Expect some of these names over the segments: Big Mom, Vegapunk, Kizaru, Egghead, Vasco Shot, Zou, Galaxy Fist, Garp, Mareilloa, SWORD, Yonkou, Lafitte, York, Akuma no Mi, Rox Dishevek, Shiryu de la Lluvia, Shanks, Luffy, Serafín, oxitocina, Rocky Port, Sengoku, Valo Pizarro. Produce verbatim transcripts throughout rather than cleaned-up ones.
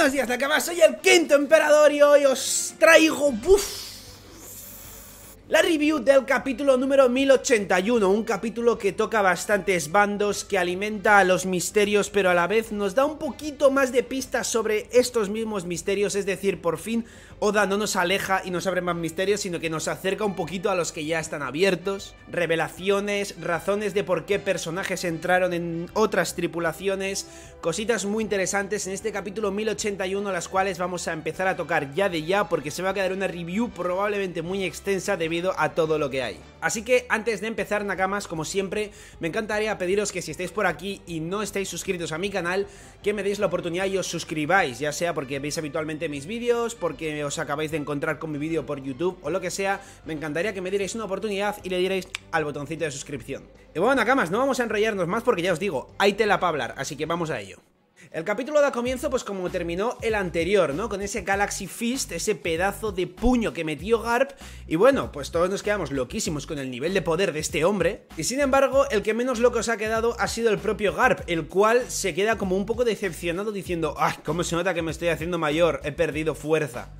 Buenos días, Nakama, soy el quinto emperador y hoy os traigo ¡buf! La review del capítulo número mil ochenta y uno, un capítulo que toca bastantes bandos, que alimenta a los misterios, pero a la vez nos da un poquito más de pistas sobre estos mismos misterios, es decir, por fin Oda no nos aleja y nos abre más misterios, sino que nos acerca un poquito a los que ya están abiertos, revelaciones, razones de por qué personajes entraron en otras tripulaciones, cositas muy interesantes en este capítulo mil ochenta y uno, las cuales vamos a empezar a tocar ya de ya, porque se va a quedar una review probablemente muy extensa debido a todo lo que hay. Así que antes de empezar, Nakamas, como siempre, me encantaría pediros que si estáis por aquí y no estáis suscritos a mi canal, que me deis la oportunidad y os suscribáis, ya sea porque veis habitualmente mis vídeos, porque os acabáis de encontrar con mi vídeo por YouTube o lo que sea. Me encantaría que me dierais una oportunidad y le dierais al botoncito de suscripción. Y bueno, Nakamas, no vamos a enrollarnos más porque ya os digo, hay tela para hablar, así que vamos a ello. El capítulo da comienzo pues como terminó el anterior, ¿no? Con ese Galaxy Fist, ese pedazo de puño que metió Garp. Y bueno, pues todos nos quedamos loquísimos con el nivel de poder de este hombre. Y sin embargo, el que menos loco se ha quedado ha sido el propio Garp, el cual se queda como un poco decepcionado diciendo: ¡ay, cómo se nota que me estoy haciendo mayor! He perdido fuerza.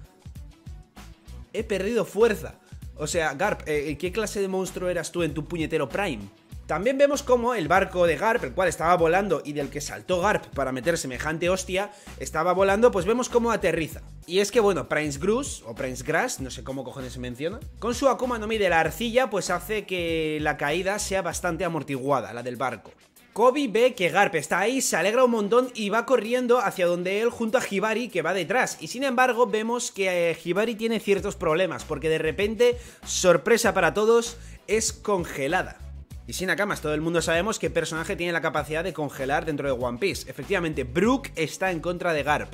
He perdido fuerza. O sea, Garp, ¿eh, qué clase de monstruo eras tú en tu puñetero Prime? También vemos cómo el barco de Garp, el cual estaba volando y del que saltó Garp para meter semejante hostia, estaba volando, pues vemos cómo aterriza. Y es que, bueno, Prince Grus, o Prince Grus, no sé cómo cojones se menciona, con su Akuma no Mi de la arcilla, pues hace que la caída sea bastante amortiguada, la del barco. Koby ve que Garp está ahí, se alegra un montón y va corriendo hacia donde él junto a Hibari, que va detrás. Y sin embargo vemos que eh, Hibari tiene ciertos problemas, porque de repente, sorpresa para todos, es congelada. Y sin Nakamas, todo el mundo sabemos qué personaje tiene la capacidad de congelar dentro de One Piece. Efectivamente, Brook está en contra de Garp.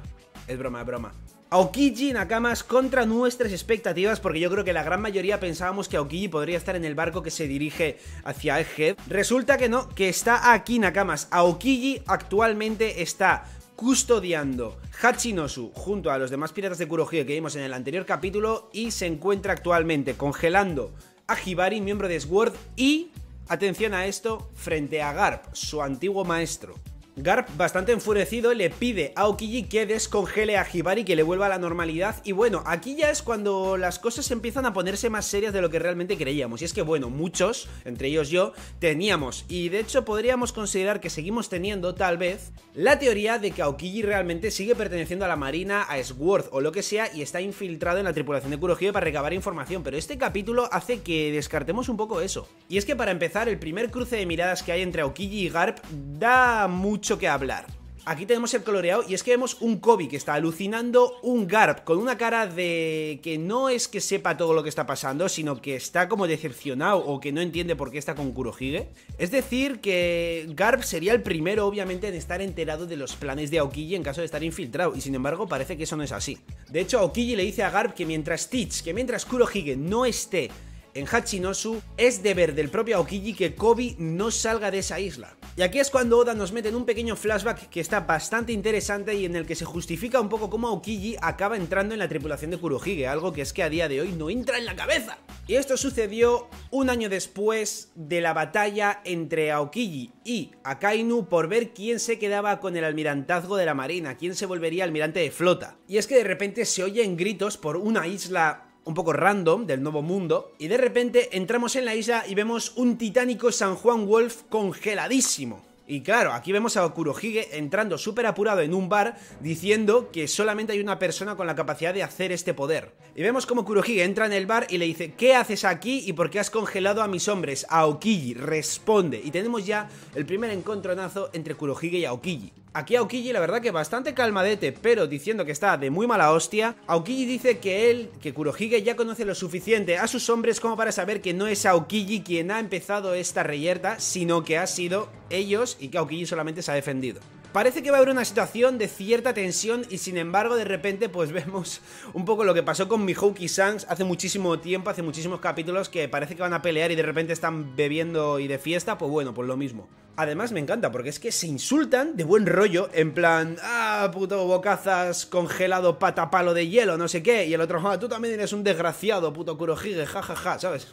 Es broma, es broma. Aokiji, Nakamas, contra nuestras expectativas, porque yo creo que la gran mayoría pensábamos que Aokiji podría estar en el barco que se dirige hacia Egghead. Resulta que no, que está aquí, Nakamas. Aokiji actualmente está custodiando Hachinosu junto a los demás piratas de Kurohige que vimos en el anterior capítulo y se encuentra actualmente congelando a Hibari, miembro de SWORD, y... atención a esto, frente a Garp, su antiguo maestro. Garp, bastante enfurecido, le pide a Aokiji que descongele a Hibari, que le vuelva a la normalidad. Y bueno, aquí ya es cuando las cosas empiezan a ponerse más serias de lo que realmente creíamos. Y es que, bueno, muchos, entre ellos yo, teníamos, y de hecho podríamos considerar que seguimos teniendo, tal vez, la teoría de que Aokiji realmente sigue perteneciendo a la marina, a SWORD o lo que sea, y está infiltrado en la tripulación de Kurohige para recabar información. Pero este capítulo hace que descartemos un poco eso. Y es que, para empezar, el primer cruce de miradas que hay entre Aokiji y Garp da mucho que hablar. Aquí tenemos el coloreado y es que vemos un Koby que está alucinando, un Garp con una cara de que no es que sepa todo lo que está pasando, sino que está como decepcionado o que no entiende por qué está con Kurohige. Es decir, que Garp sería el primero, obviamente, en estar enterado de los planes de Aokiji en caso de estar infiltrado, y sin embargo parece que eso no es así. De hecho, Aokiji le dice a Garp que mientras Teach, que mientras Kurohige no esté en Hachinosu, es deber del propio Aokiji que Koby no salga de esa isla. Y aquí es cuando Oda nos mete en un pequeño flashback que está bastante interesante y en el que se justifica un poco cómo Aokiji acaba entrando en la tripulación de Kurohige, algo que es que a día de hoy no entra en la cabeza. Y esto sucedió un año después de la batalla entre Aokiji y Akainu por ver quién se quedaba con el almirantazgo de la marina, quién se volvería almirante de flota. Y es que de repente se oyen gritos por una isla un poco random del nuevo mundo, y de repente entramos en la isla y vemos un titánico San Juan Wolf congeladísimo. Y claro, aquí vemos a Kurohige entrando súper apurado en un bar diciendo que solamente hay una persona con la capacidad de hacer este poder. Y vemos como Kurohige entra en el bar y le dice: ¿qué haces aquí y por qué has congelado a mis hombres? Aokiji responde. Y tenemos ya el primer encontronazo entre Kurohige y Aokiji. Aquí Aokiji, la verdad que bastante calmadete, pero diciendo que está de muy mala hostia. Aokiji dice que él, que Kurohige ya conoce lo suficiente a sus hombres como para saber que no es Aokiji quien ha empezado esta reyerta, sino que ha sido ellos, y que Aokiji solamente se ha defendido. Parece que va a haber una situación de cierta tensión y sin embargo de repente pues vemos un poco lo que pasó con Mihouki y Shanks hace muchísimo tiempo, hace muchísimos capítulos, que parece que van a pelear y de repente están bebiendo y de fiesta, pues bueno, pues lo mismo. Además me encanta porque es que se insultan de buen rollo, en plan: ah, puto bocazas, congelado, patapalo de hielo, no sé qué, y el otro: ah, tú también eres un desgraciado, puto Kurohige, jajaja, ¿sabes?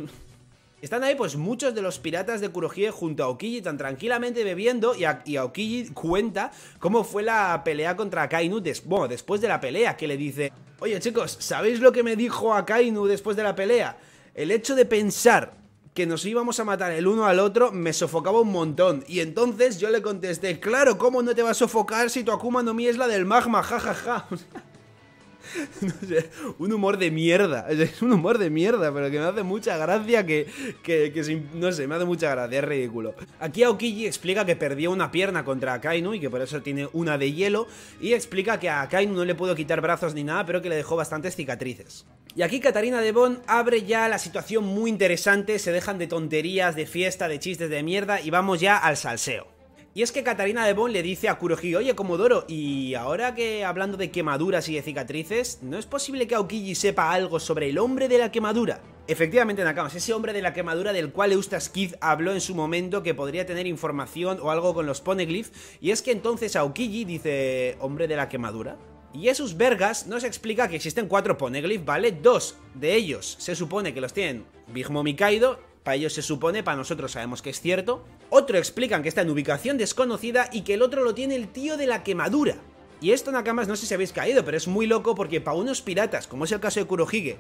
Están ahí pues muchos de los piratas de Kurohige junto a Aokiji tan tranquilamente bebiendo, y, a, y Aokiji cuenta cómo fue la pelea contra Akainu des, bueno, después de la pelea, que le dice: oye chicos, ¿sabéis lo que me dijo Akainu después de la pelea? El hecho de pensar que nos íbamos a matar el uno al otro me sofocaba un montón. Y entonces yo le contesté: claro, ¿cómo no te va a sofocar si tu Akuma no Mi es la del magma? Ja, ja, ja. No sé, un humor de mierda. Es un humor de mierda, pero que me hace mucha gracia. Que, que, que se, no sé, me hace mucha gracia, es ridículo. Aquí Aokiji explica que perdió una pierna contra Akainu y que por eso tiene una de hielo. Y explica que a Akainu no le pudo quitar brazos ni nada, pero que le dejó bastantes cicatrices. Y aquí Katarina Devon abre ya la situación muy interesante. Se dejan de tonterías, de fiesta, de chistes de mierda, y vamos ya al salseo. Y es que Katarina Devon le dice a Kurohige: oye, Comodoro, y ahora que hablando de quemaduras y de cicatrices, ¿no es posible que Aokiji sepa algo sobre el hombre de la quemadura? Efectivamente, Nakama, es ese hombre de la quemadura del cual Eustace Kid habló en su momento que podría tener información o algo con los Poneglyph. Y es que entonces Aokiji dice: ¿hombre de la quemadura? Y esos vergas nos explica que existen cuatro Poneglyph, ¿vale? Dos de ellos se supone que los tienen Big Mom y Kaido. Para ellos se supone, para nosotros sabemos que es cierto. Otro explican que está en ubicación desconocida y que el otro lo tiene el tío de la quemadura. Y esto, Nakamas, no sé si habéis caído, pero es muy loco porque para unos piratas, como es el caso de Kurohige,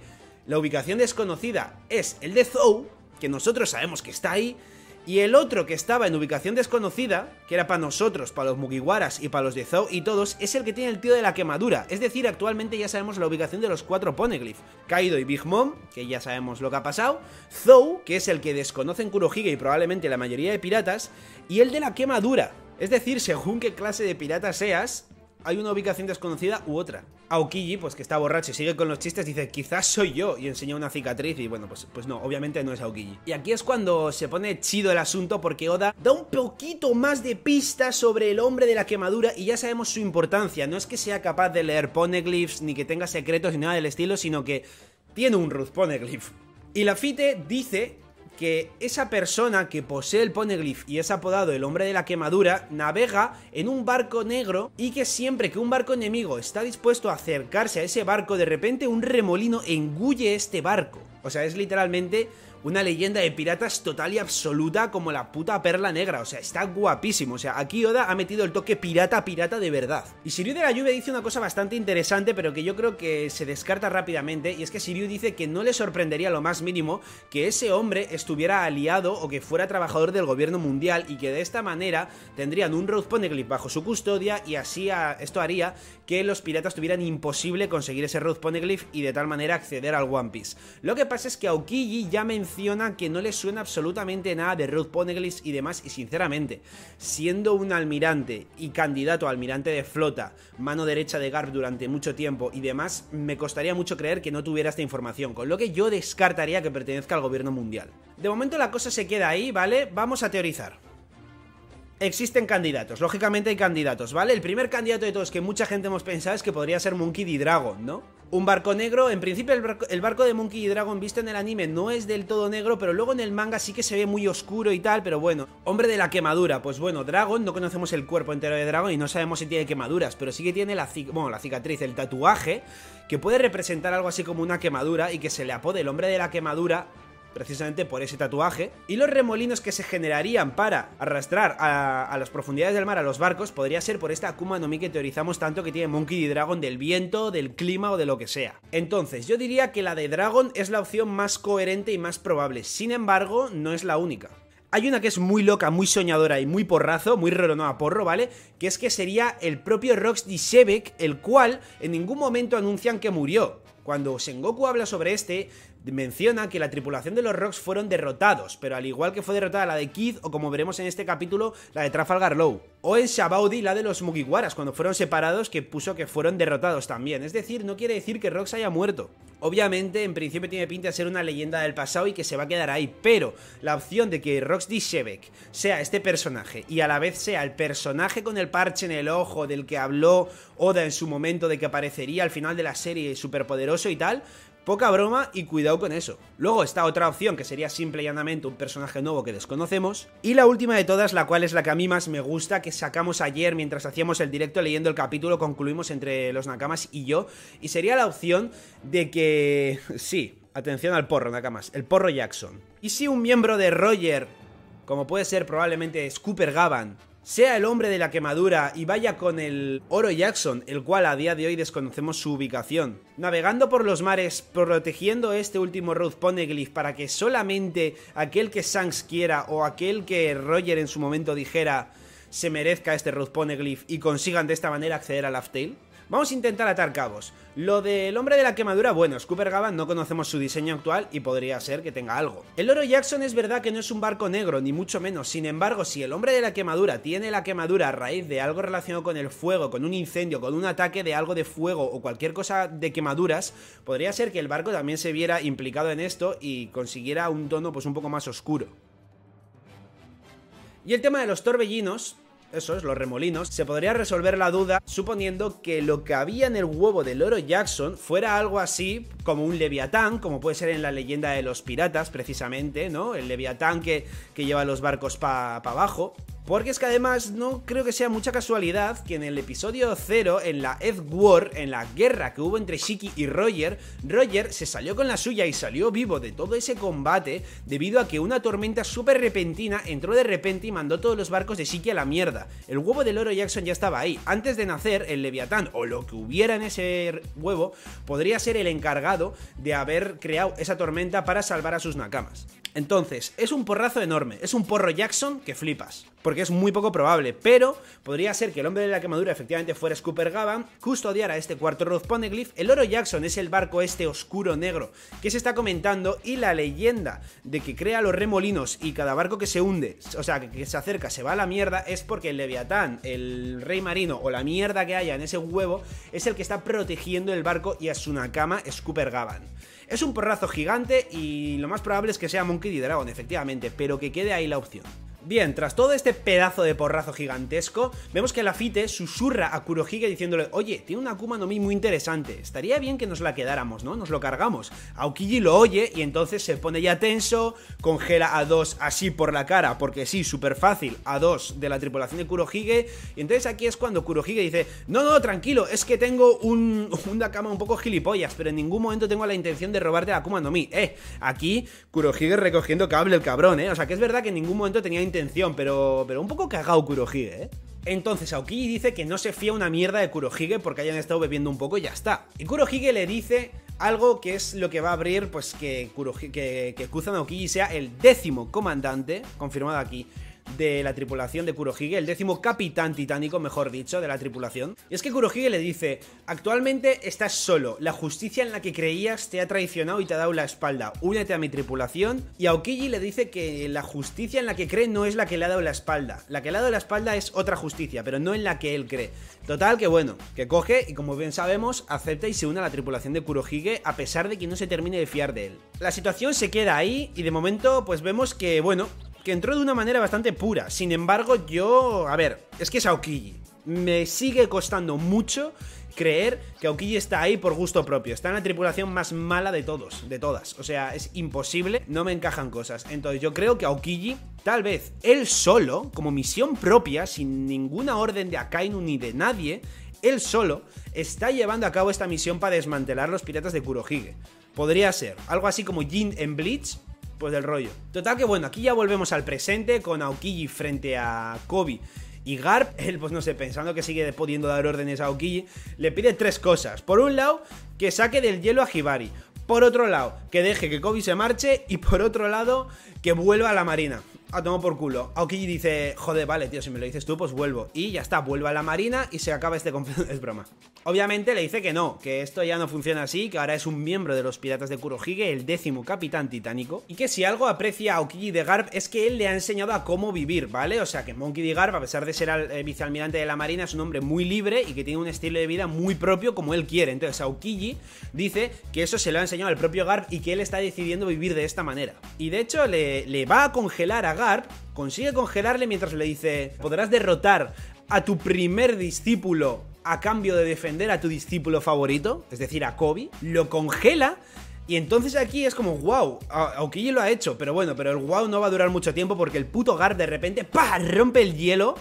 la ubicación desconocida es el de Zou, que nosotros sabemos que está ahí, y el otro que estaba en ubicación desconocida, que era para nosotros, para los Mugiwaras y para los de Zou y todos, es el que tiene el tío de la quemadura. Es decir, actualmente ya sabemos la ubicación de los cuatro Poneglyph: Kaido y Big Mom, que ya sabemos lo que ha pasado; Zou, que es el que desconocen Kurohige y probablemente la mayoría de piratas; y el de la quemadura. Es decir, según qué clase de pirata seas, hay una ubicación desconocida u otra. Aokiji, pues que está borracho y sigue con los chistes, dice: quizás soy yo, y enseña una cicatriz. Y bueno, pues, pues no, obviamente no es Aokiji. Y aquí es cuando se pone chido el asunto, porque Oda da un poquito más de pistas sobre el hombre de la quemadura y ya sabemos su importancia. No es que sea capaz de leer poneglyphs, ni que tenga secretos, ni nada del estilo, sino que tiene un Ruth Poneglyph. Y Lafitte dice que esa persona que posee el Poneglyph y es apodado el hombre de la quemadura navega en un barco negro, y que siempre que un barco enemigo está dispuesto a acercarse a ese barco, de repente un remolino engulle este barco. O sea, es literalmente una leyenda de piratas total y absoluta, como la puta perla negra. O sea, está guapísimo. O sea, aquí Oda ha metido el toque pirata, pirata de verdad. Y Shiryu de la Lluvia dice una cosa bastante interesante, pero que yo creo que se descarta rápidamente. Y es que Shiryu dice que no le sorprendería lo más mínimo que ese hombre estuviera aliado o que fuera trabajador del gobierno mundial, y que de esta manera tendrían un Road Poneglyph bajo su custodia, y así a... esto haría que los piratas tuvieran imposible conseguir ese Road Poneglyph y de tal manera acceder al One Piece. Lo que pasa es que Aokiji ya menciona que no le suena absolutamente nada de Road Poneglyphs y demás, y sinceramente, siendo un almirante y candidato a almirante de flota, mano derecha de Garp durante mucho tiempo y demás, me costaría mucho creer que no tuviera esta información, con lo que yo descartaría que pertenezca al gobierno mundial. De momento la cosa se queda ahí, ¿vale? Vamos a teorizar. Existen candidatos, lógicamente hay candidatos, ¿vale? El primer candidato de todos que mucha gente hemos pensado es que podría ser Monkey D. Dragon, ¿no? Un barco negro. En principio el barco, el barco de Monkey D. Dragon visto en el anime no es del todo negro, pero luego en el manga sí que se ve muy oscuro y tal, pero bueno. Hombre de la quemadura, pues bueno, Dragon, no conocemos el cuerpo entero de Dragon y no sabemos si tiene quemaduras, pero sí que tiene la, bueno, la cicatriz, el tatuaje, que puede representar algo así como una quemadura, y que se le apode el hombre de la quemadura precisamente por ese tatuaje. Y los remolinos que se generarían para arrastrar a, a las profundidades del mar a los barcos podría ser por esta Akuma no Mi que teorizamos tanto que tiene Monkey D. Dragon, del viento, del clima o de lo que sea. Entonces yo diría que la de Dragon es la opción más coherente y más probable. Sin embargo, no es la única. Hay una que es muy loca, muy soñadora y muy porrazo, muy raro, no a porro, ¿vale? Que es que sería el propio Rox Dishevek, el cual en ningún momento anuncian que murió. Cuando Sengoku habla sobre este, menciona que la tripulación de los Rocks fueron derrotados, pero al igual que fue derrotada la de Kid, o como veremos en este capítulo, la de Trafalgar Law, o en Shabaudi la de los Mugiwaras cuando fueron separados, que puso que fueron derrotados también. Es decir, no quiere decir que Rocks haya muerto. Obviamente, en principio tiene pinta de ser una leyenda del pasado y que se va a quedar ahí, pero la opción de que Rocks Dishevek sea este personaje y a la vez sea el personaje con el parche en el ojo del que habló Oda en su momento, de que aparecería al final de la serie superpoderoso y tal, poca broma y cuidado con eso. Luego está otra opción que sería simple y llanamente un personaje nuevo que desconocemos. Y la última de todas, la cual es la que a mí más me gusta, que sacamos ayer mientras hacíamos el directo leyendo el capítulo, concluimos entre los Nakamas y yo, y sería la opción de que... sí, Atención al porro, Nakamas. El porro Jackson. ¿Y si un miembro de Roger, como puede ser probablemente Scopper Gaban, sea el hombre de la quemadura y vaya con el Oro Jackson, el cual a día de hoy desconocemos su ubicación, navegando por los mares, protegiendo este último Road Poneglyph para que solamente aquel que Shanks quiera o aquel que Roger en su momento dijera se merezca este Road Poneglyph y consigan de esta manera acceder a Lafitte? Vamos a intentar atar cabos. Lo del hombre de la quemadura, bueno, Scopper Gaban no conocemos su diseño actual y podría ser que tenga algo. El Oro Jackson es verdad que no es un barco negro, ni mucho menos. Sin embargo, si el hombre de la quemadura tiene la quemadura a raíz de algo relacionado con el fuego, con un incendio, con un ataque de algo de fuego o cualquier cosa de quemaduras, podría ser que el barco también se viera implicado en esto y consiguiera un tono pues un poco más oscuro. Y el tema de los torbellinos, esos, los remolinos, se podría resolver la duda suponiendo que lo que había en el huevo del Oro Jackson fuera algo así como un Leviatán, como puede ser en la leyenda de los piratas precisamente, ¿no? El Leviatán que, que lleva los barcos para pa abajo. Porque es que además no creo que sea mucha casualidad que en el episodio cero, en la Edge War, en la guerra que hubo entre Shiki y Roger, Roger se salió con la suya y salió vivo de todo ese combate debido a que una tormenta súper repentina entró de repente y mandó todos los barcos de Shiki a la mierda. El huevo del Oro Jackson ya estaba ahí. Antes de nacer, el Leviatán o lo que hubiera en ese huevo podría ser el encargado de haber creado esa tormenta para salvar a sus nakamas. Entonces, es un porrazo enorme, es un porro Jackson que flipas, porque es muy poco probable, pero podría ser que el hombre de la quemadura efectivamente fuera Scopper Gaban, custodiara este cuarto Road Poneglyph. El Oro Jackson es el barco este oscuro negro que se está comentando y la leyenda de que crea los remolinos y cada barco que se hunde, o sea, que se acerca, se va a la mierda, es porque el Leviatán, el rey marino o la mierda que haya en ese huevo es el que está protegiendo el barco y a su nakama Scopper Gaban. Es un porrazo gigante y lo más probable es que sea Monkey D. Dragon, efectivamente, pero que quede ahí la opción. Bien, tras todo este pedazo de porrazo gigantesco, vemos que Lafitte susurra a Kurohige diciéndole: oye, tiene una Akuma no Mi muy interesante, estaría bien que nos la quedáramos, ¿no? Nos lo cargamos. Aokiji lo oye y entonces se pone ya tenso, congela a dos así por la cara, porque sí, súper fácil, a dos de la tripulación de Kurohige. Y entonces aquí es cuando Kurohige dice: no, no, tranquilo, es que tengo un, una cama un poco gilipollas, pero en ningún momento tengo la intención de robarte la Akuma no Mi. Eh, aquí Kurohige recogiendo cable el cabrón, ¿eh? O sea que es verdad que en ningún momento tenía intención Intención, pero, pero un poco cagao Kurohige, ¿eh? Entonces Aokiji dice que no se fía una mierda de Kurohige porque hayan estado bebiendo un poco y ya está. Y Kurohige le dice algo que es lo que va a abrir pues que, Kurohige, que, que Kusan Aokiji sea el décimo comandante, confirmado aquí, de la tripulación de Kurohige, el décimo capitán titánico, mejor dicho, de la tripulación. Y es que Kurohige le dice: actualmente estás solo, la justicia en la que creías te ha traicionado y te ha dado la espalda, únete a mi tripulación. Y Aokiji le dice que la justicia en la que cree no es la que le ha dado la espalda, la que le ha dado la espalda es otra justicia, pero no en la que él cree. Total, que bueno, que coge y como bien sabemos acepta y se une a la tripulación de Kurohige a pesar de que no se termine de fiar de él. La situación se queda ahí y de momento pues vemos que bueno, que entró de una manera bastante pura. Sin embargo, yo... A ver, es que es Aokiji. Me sigue costando mucho creer que Aokiji está ahí por gusto propio. Está en la tripulación más mala de todos, de todas. O sea, es imposible, no me encajan cosas. Entonces yo creo que Aokiji, tal vez él solo, como misión propia, sin ninguna orden de Akainu ni de nadie, él solo está llevando a cabo esta misión para desmantelar los piratas de Kurohige. Podría ser algo así como Jin en Bleach, pues del rollo. Total que bueno, aquí ya volvemos al presente con Aokiji frente a Koby y Garp. Él pues no sé, pensando que sigue pudiendo dar órdenes a Aokiji, le pide tres cosas. Por un lado, que saque del hielo a Hibari. Por otro lado, que deje que Koby se marche. Y por otro lado, que vuelva a la marina. A tomar por culo. Aokiji dice: joder, vale tío, si me lo dices tú pues vuelvo. Y ya está, vuelve a la marina y se acaba este conflicto. Es broma. Obviamente le dice que no, que esto ya no funciona así, que ahora es un miembro de los piratas de Kurohige, el décimo capitán titánico, y que si algo aprecia a Aokiji de Garp es que él le ha enseñado a cómo vivir, ¿vale? O sea que Monkey D. Garp, a pesar de ser al, eh, vicealmirante de la marina, es un hombre muy libre y que tiene un estilo de vida muy propio como él quiere. Entonces Aokiji dice que eso se lo ha enseñado al propio Garp y que él está decidiendo vivir de esta manera. Y de hecho le, le va a congelar a Garp, consigue congelarle mientras le dice: podrás derrotar a tu primer discípulo a cambio de defender a tu discípulo favorito, es decir, a Koby. Lo congela y entonces aquí es como wow, Aokiji lo ha hecho, pero bueno, pero el wow no va a durar mucho tiempo porque el puto Garp de repente ¡pah!, rompe el hielo,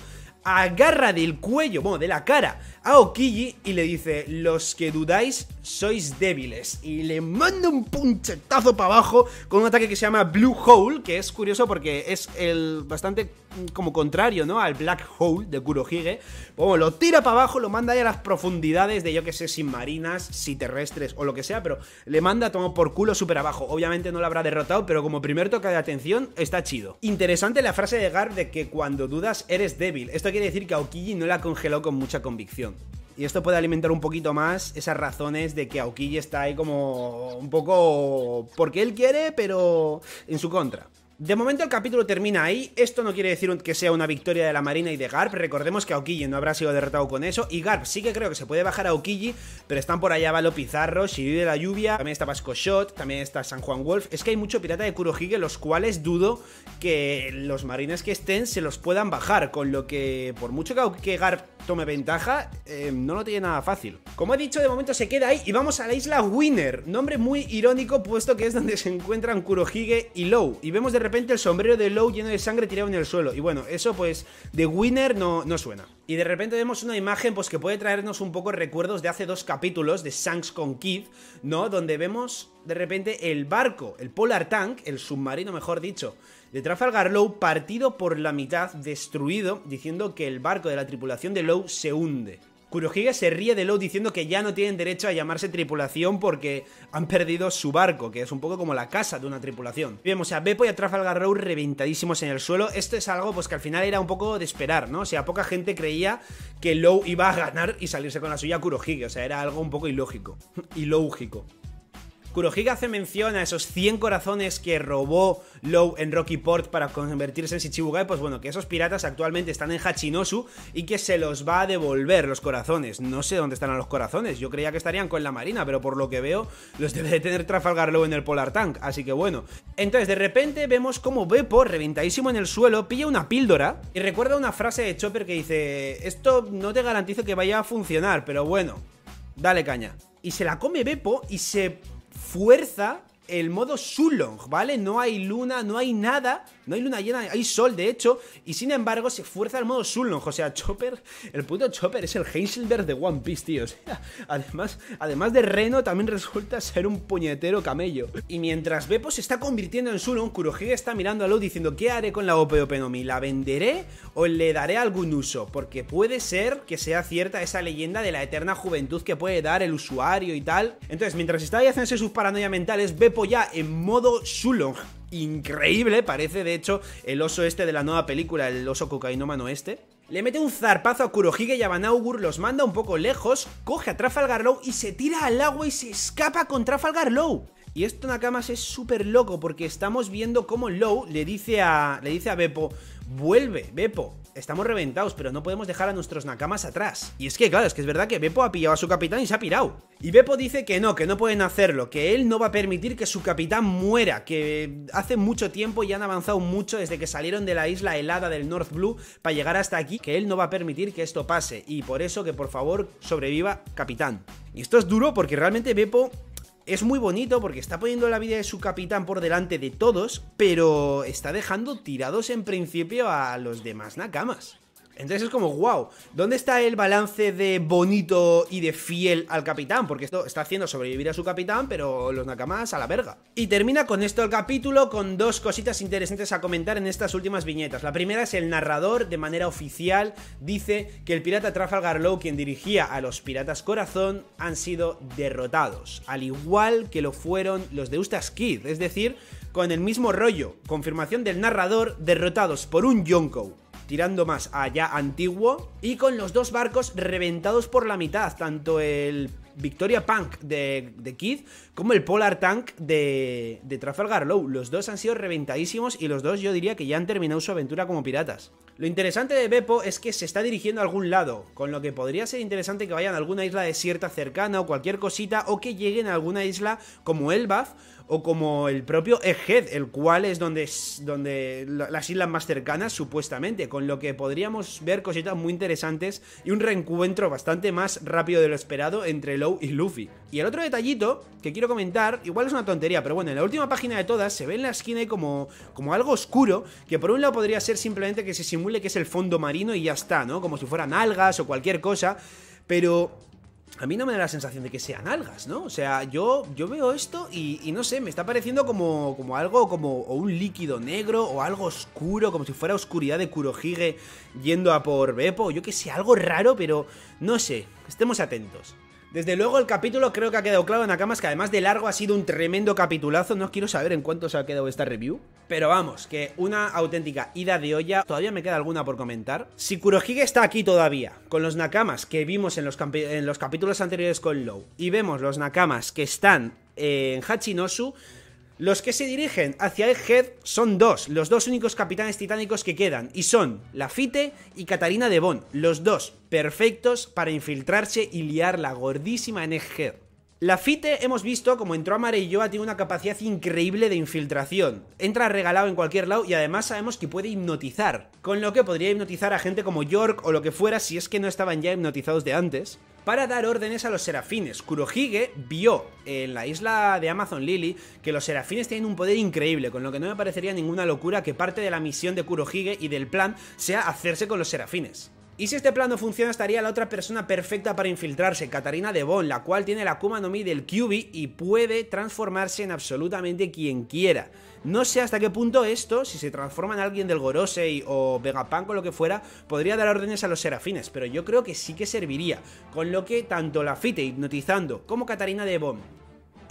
agarra del cuello, bueno, de la cara a Aokiji y le dice: los que dudáis sois débiles. Y le manda un puñetazo para abajo con un ataque que se llama Blue Hole, que es curioso porque es el bastante como contrario, ¿no?, al Black Hole de Kurohige. Bueno, lo tira para abajo, lo manda ahí a las profundidades de, yo que sé, si marinas, si terrestres o lo que sea, pero le manda a tomar por culo súper abajo. Obviamente no lo habrá derrotado, pero como primer toque de atención está chido. Interesante la frase de Garp de que cuando dudas eres débil. Esto quiere decir que Aokiji no la congeló con mucha convicción. Y esto puede alimentar un poquito más esas razones de que Aokiji está ahí como un poco porque él quiere, pero en su contra. De momento el capítulo termina ahí. Esto no quiere decir que sea una victoria de la Marina y de Garp. Recordemos que Aokiji no habrá sido derrotado con eso. Y Garp sí que creo que se puede bajar a Aokiji, pero están por allá Valo Pizarro, Shiryu de la Lluvia, también está Vasco Shot, también está San Juan Wolf. Es que hay mucho pirata de Kurohige, los cuales dudo que los marines que estén se los puedan bajar. Con lo que, por mucho que Garp tome ventaja, eh, no lo tiene nada fácil. Como he dicho, de momento se queda ahí. Y vamos a la isla Winner, nombre muy irónico, puesto que es donde se encuentran Kurohige y Law. Y vemos de repente De repente el sombrero de Law lleno de sangre tirado en el suelo. Y bueno, eso pues de Winner no, no suena. Y de repente vemos una imagen pues que puede traernos un poco recuerdos de hace dos capítulos de Shanks con Kid, ¿no? Donde vemos de repente el barco, el Polar Tank, el submarino mejor dicho, de Trafalgar Law partido por la mitad, destruido, diciendo que el barco de la tripulación de Law se hunde. Kurohige se ríe de Law diciendo que ya no tienen derecho a llamarse tripulación porque han perdido su barco, que es un poco como la casa de una tripulación. Vemos a Bepo y a Trafalgar Law reventadísimos en el suelo. Esto es algo pues que al final era un poco de esperar, ¿no? O sea, poca gente creía que Law iba a ganar y salirse con la suya a Kurohige. O sea, era algo un poco ilógico. Ilógico. Kurohige hace mención a esos cien corazones que robó Law en Rocky Port para convertirse en Shichibukai. Pues bueno, que esos piratas actualmente están en Hachinosu y que se los va a devolver los corazones. No sé dónde estarán los corazones, yo creía que estarían con la marina, pero por lo que veo los debe de tener Trafalgar Law en el Polar Tank, así que bueno. Entonces de repente vemos como Beppo, reventadísimo en el suelo, pilla una píldora y recuerda una frase de Chopper que dice: esto no te garantizo que vaya a funcionar, pero bueno, dale caña. Y se la come Beppo y se fuerza el modo Sulong, ¿vale? No hay luna, no hay nada, no hay luna llena, hay sol de hecho, y sin embargo se fuerza el modo Sulong. O sea, Chopper, el puto Chopper es el Heisenberg de One Piece, tío. O sea, además, además de reno, también resulta ser un puñetero camello. Y mientras Beppo se está convirtiendo en Sulong, Kurohige está mirando a Law diciendo: ¿qué haré con la O P O P no Mi? ¿La venderé o le daré algún uso? Porque puede ser que sea cierta esa leyenda de la eterna juventud que puede dar el usuario y tal. Entonces, mientras está ahí haciéndose sus paranoias mentales, Beppo ya en modo Sulong, increíble, parece de hecho el oso este de la nueva película, el oso cocainómano este. Le mete un zarpazo a Kurohige y a Van Augur, los manda un poco lejos, coge a Trafalgar Law y se tira al agua y se escapa con Trafalgar Law. Y esto, Nakamas, es súper loco porque estamos viendo cómo Law le dice a, le dice a Beppo: vuelve, Beppo, estamos reventados, pero no podemos dejar a nuestros Nakamas atrás. Y es que, claro, es que es verdad que Beppo ha pillado a su capitán y se ha pirado. Y Beppo dice que no, que no pueden hacerlo, que él no va a permitir que su capitán muera, que hace mucho tiempo y han avanzado mucho desde que salieron de la isla helada del North Blue para llegar hasta aquí, que él no va a permitir que esto pase. Y por eso que, por favor, sobreviva, capitán. Y esto es duro porque realmente Beppo es muy bonito porque está poniendo la vida de su capitán por delante de todos, pero está dejando tirados en principio a los demás Nakamas. Entonces es como, wow, ¿dónde está el balance de bonito y de fiel al capitán? Porque esto está haciendo sobrevivir a su capitán, pero los Nakamas a la verga. Y termina con esto el capítulo, con dos cositas interesantes a comentar en estas últimas viñetas. La primera es el narrador, de manera oficial, dice que el pirata Trafalgar Law, quien dirigía a los piratas Corazón, han sido derrotados, al igual que lo fueron los de Eustace Kid, es decir, con el mismo rollo. Confirmación del narrador: derrotados por un Yonkou, tirando más allá antiguo, y con los dos barcos reventados por la mitad, tanto el Victoria Punk de, de Kid como el Polar Tank de, de Trafalgar Law. Los dos han sido reventadísimos y los dos yo diría que ya han terminado su aventura como piratas. Lo interesante de Beppo es que se está dirigiendo a algún lado, con lo que podría ser interesante que vayan a alguna isla desierta cercana o cualquier cosita, o que lleguen a alguna isla como Elbaf, o como el propio Egghead, el cual es donde, donde las islas más cercanas, supuestamente, con lo que podríamos ver cositas muy interesantes y un reencuentro bastante más rápido de lo esperado entre Law y Luffy. Y el otro detallito que quiero comentar, igual es una tontería, pero bueno, en la última página de todas se ve en la esquina como, como algo oscuro, que por un lado podría ser simplemente que se simule que es el fondo marino y ya está, ¿no? Como si fueran algas o cualquier cosa, pero a mí no me da la sensación de que sean algas, ¿no? O sea, yo, yo veo esto y, y no sé, me está pareciendo como, como algo, como o un líquido negro o algo oscuro, como si fuera oscuridad de Kurohige yendo a por Bepo, yo que sé, algo raro, pero no sé, estemos atentos. Desde luego el capítulo creo que ha quedado claro, Nakamas, que además de largo ha sido un tremendo capitulazo. No quiero saber en cuánto se ha quedado esta review, pero vamos, que una auténtica ida de olla. Todavía me queda alguna por comentar. Si Kurohige está aquí todavía, con los Nakamas que vimos en los, en los capítulos anteriores con Law, y vemos los Nakamas que están en Hachinosu, los que se dirigen hacia Egghead son dos, los dos únicos capitanes titánicos que quedan, y son Lafitte y Katarina Devon, los dos perfectos para infiltrarse y liar la gordísima en Egghead. Lafitte hemos visto como entró a Mareilloa, tiene una capacidad increíble de infiltración, entra regalado en cualquier lado y además sabemos que puede hipnotizar, con lo que podría hipnotizar a gente como York o lo que fuera si es que no estaban ya hipnotizados de antes, para dar órdenes a los serafines. Kurohige vio en la isla de Amazon Lily que los serafines tienen un poder increíble, con lo que no me parecería ninguna locura que parte de la misión de Kurohige y del plan sea hacerse con los serafines. Y si este plan no funciona, estaría la otra persona perfecta para infiltrarse, Katarina Devon, la cual tiene la Akuma no Mi del Koby y puede transformarse en absolutamente quien quiera. No sé hasta qué punto esto, si se transforma en alguien del Gorosei o Vegapunk o lo que fuera, podría dar órdenes a los serafines, pero yo creo que sí que serviría, con lo que tanto Lafitte hipnotizando como Katarina Devon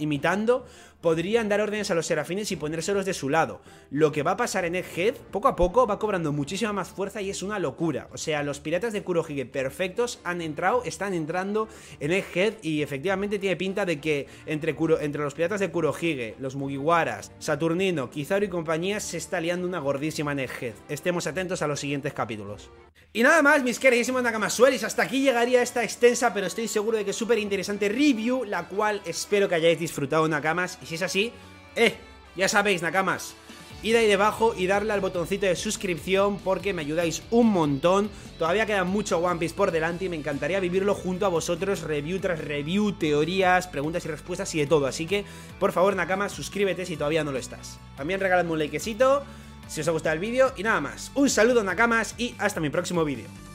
imitando podrían dar órdenes a los serafines y ponérselos de su lado. Lo que va a pasar en Egghead, poco a poco, va cobrando muchísima más fuerza y es una locura. O sea, los piratas de Kurohige perfectos han entrado, están entrando en Egghead y efectivamente tiene pinta de que entre, Kuro, entre los piratas de Kurohige, los Mugiwaras, Saturnino, Kizaru y compañía, se está liando una gordísima en Egghead. Estemos atentos a los siguientes capítulos. Y nada más, mis queridísimos Nakamasuelis, hasta aquí llegaría esta extensa, pero estoy seguro de que súper interesante review, la cual espero que hayáis disfrutado, Nakamas. Y si es así, eh, ya sabéis, Nakamas, id ahí debajo y darle al botoncito de suscripción porque me ayudáis un montón. Todavía queda mucho One Piece por delante y me encantaría vivirlo junto a vosotros, review tras review, teorías, preguntas y respuestas y de todo. Así que, por favor, Nakamas, suscríbete si todavía no lo estás. También regaladme un likecito si os ha gustado el vídeo y nada más. Un saludo, Nakamas, y hasta mi próximo vídeo.